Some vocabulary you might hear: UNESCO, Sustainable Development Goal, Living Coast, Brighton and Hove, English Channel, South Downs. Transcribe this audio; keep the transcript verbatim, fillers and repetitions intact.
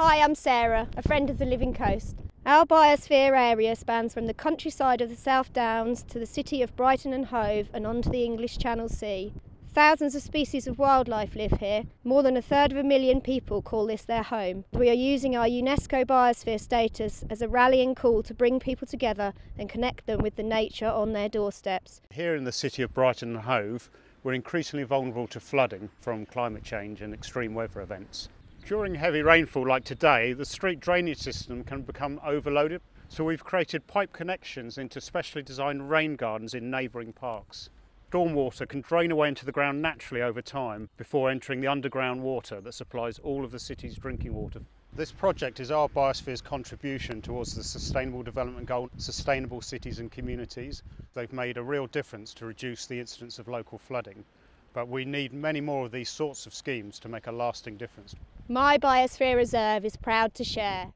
Hi, I'm Sarah, a friend of the Living Coast. Our biosphere area spans from the countryside of the South Downs to the city of Brighton and Hove and onto the English Channel Sea. Thousands of species of wildlife live here. More than a third of a million people call this their home. We are using our UNESCO biosphere status as a rallying call to bring people together and connect them with the nature on their doorsteps. Here in the city of Brighton and Hove, we're increasingly vulnerable to flooding from climate change and extreme weather events. During heavy rainfall like today, the street drainage system can become overloaded, so we've created pipe connections into specially designed rain gardens in neighbouring parks. Stormwater can drain away into the ground naturally over time before entering the underground water that supplies all of the city's drinking water. This project is our biosphere's contribution towards the Sustainable Development Goal, Sustainable Cities and Communities. They've made a real difference to reduce the incidence of local flooding, but we need many more of these sorts of schemes to make a lasting difference. My biosphere reserve is proud to share.